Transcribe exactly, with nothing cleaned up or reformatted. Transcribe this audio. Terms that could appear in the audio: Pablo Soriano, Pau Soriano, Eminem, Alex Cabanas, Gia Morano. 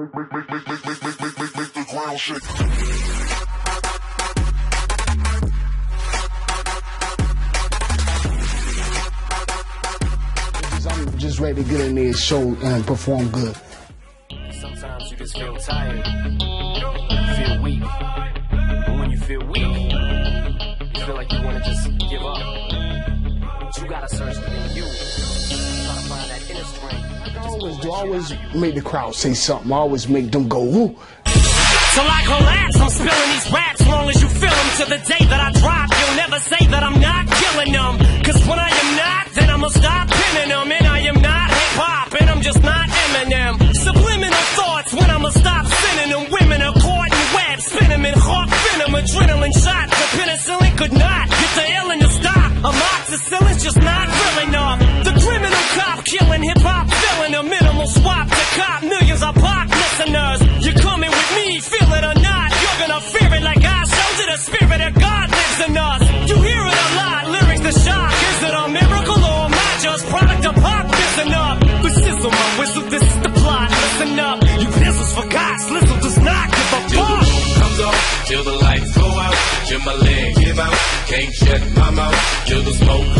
Make, make, make, make, make, make, make, make, make the ground shake. Just ready to get in there and show and perform good. Sometimes you just feel tired, you feel weak, but when you feel weak, you feel like you want to just give up. But you gotta search within you, try to find that inner strength. I always do, I always make the crowd say something, I always make them go woo. Till I collapse, I'm spilling these raps, long as you feel them. Till the day that I drop, you'll never say that I'm not killing them. Cause when I am not, then I'ma stop pinning them. And I am not hip-hop, and I'm just not Eminem. Subliminal thoughts when I'ma stop sending them. Women are caught in webs, spin them in heart venom. Adrenaline shots, the penicillin could not get the illin to stop. Amoxicillin's just not real enough. The criminal cop killing hip-hop, filling a minimal swap to cop. Millions are pop listeners. You're coming with me, feel it or not. You're gonna fear it like I showed you. The spirit of God lives in us. You hear it a lot, lyrics to shock. Is it a miracle or am I just product of pop? Listen up, this is my whistle, this is the plot. Listen up, you pistols for God's little does not give a fuck. Till the moon comes up, till the lights go out, till my leg give out, can't shut my mouth, till the smoke